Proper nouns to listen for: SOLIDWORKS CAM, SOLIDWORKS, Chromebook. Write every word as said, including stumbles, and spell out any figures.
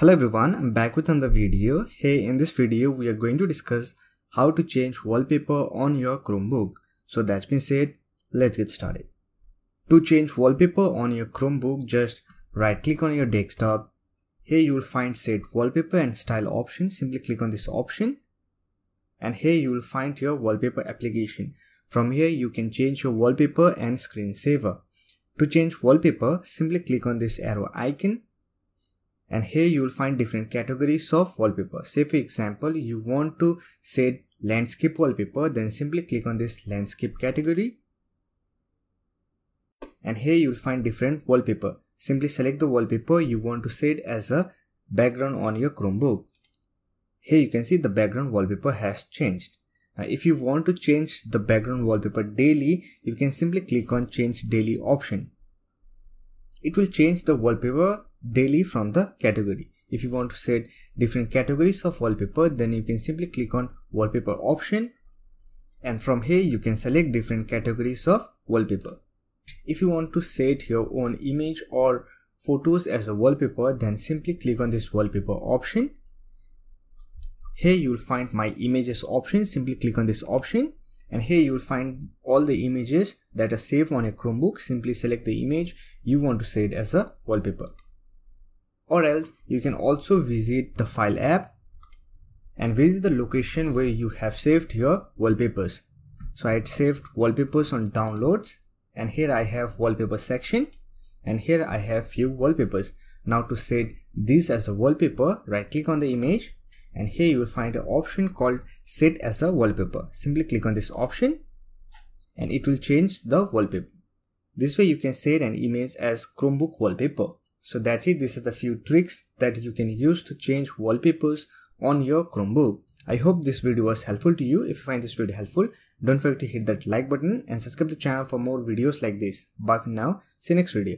Hello everyone, I'm back with another video. Hey, in this video we are going to discuss how to change wallpaper on your Chromebook. So that's been said, let's get started. To change wallpaper on your Chromebook, just right click on your desktop. Here you will find set wallpaper and style option. Simply click on this option and here you will find your wallpaper application. From here you can change your wallpaper and screensaver. To change wallpaper, simply click on this arrow icon. And here you will find different categories of wallpaper. Say for example, you want to set landscape wallpaper, then simply click on this landscape category. And here you will find different wallpaper. Simply select the wallpaper you want to set as a background on your Chromebook. Here you can see the background wallpaper has changed. Now, if you want to change the background wallpaper daily, you can simply click on change daily option. It will change the wallpaper daily from the category. If you want to set different categories of wallpaper, then you can simply click on wallpaper option, and from here you can select different categories of wallpaper. If you want to set your own image or photos as a wallpaper, then simply click on this wallpaper option. Here you will find my images option. Simply click on this option and here you will find all the images that are saved on your Chromebook. Simply select the image you want to set as a wallpaper. Or else you can also visit the file app and visit the location where you have saved your wallpapers. So I had saved wallpapers on downloads, and here I have wallpaper section and here I have few wallpapers. Now to set this as a wallpaper, right click on the image and here you will find an option called set as a wallpaper. Simply click on this option and it will change the wallpaper. This way you can set an image as Chromebook wallpaper. So that's it. These are the few tricks that you can use to change wallpapers on your Chromebook. I hope this video was helpful to you. If you find this video helpful, don't forget to hit that like button and subscribe to the channel for more videos like this. Bye for now. See you next video.